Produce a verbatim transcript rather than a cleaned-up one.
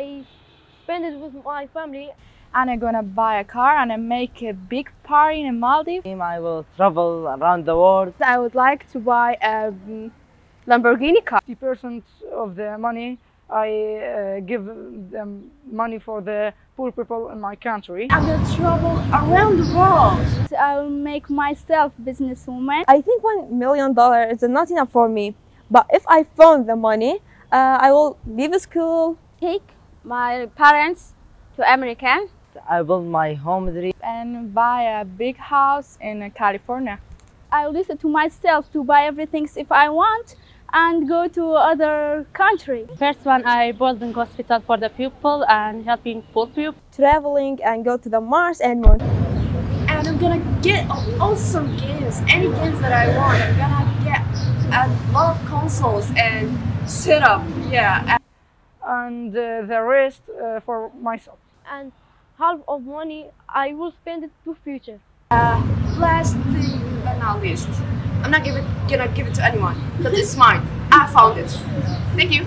I spend it with my family. And I'm gonna buy a car and I make a big party in Maldives. I will travel around the world. I would like to buy a Lamborghini car. fifty percent of the money I uh, give them money for the poor people in my country. I'm gonna travel around the world. I'll make myself businesswoman. I think one million dollars is not enough for me, but if I found the money, uh, I will leave school. Take my parents to America. I build my home dream and buy a big house in California. I'll listen to myself to buy everything if I want, and go to other country. First one, I build a hospital for the people and helping poor people. Traveling and go to the Mars and Moon. And I'm gonna get awesome games, any games that I want. I'm gonna get a lot of consoles and set up, yeah. And uh, the rest uh, for myself. And half of money, I will spend it to future. Uh, last thing, but not least. I'm not give it, gonna give it to anyone, because it's mine. I found it. Thank you.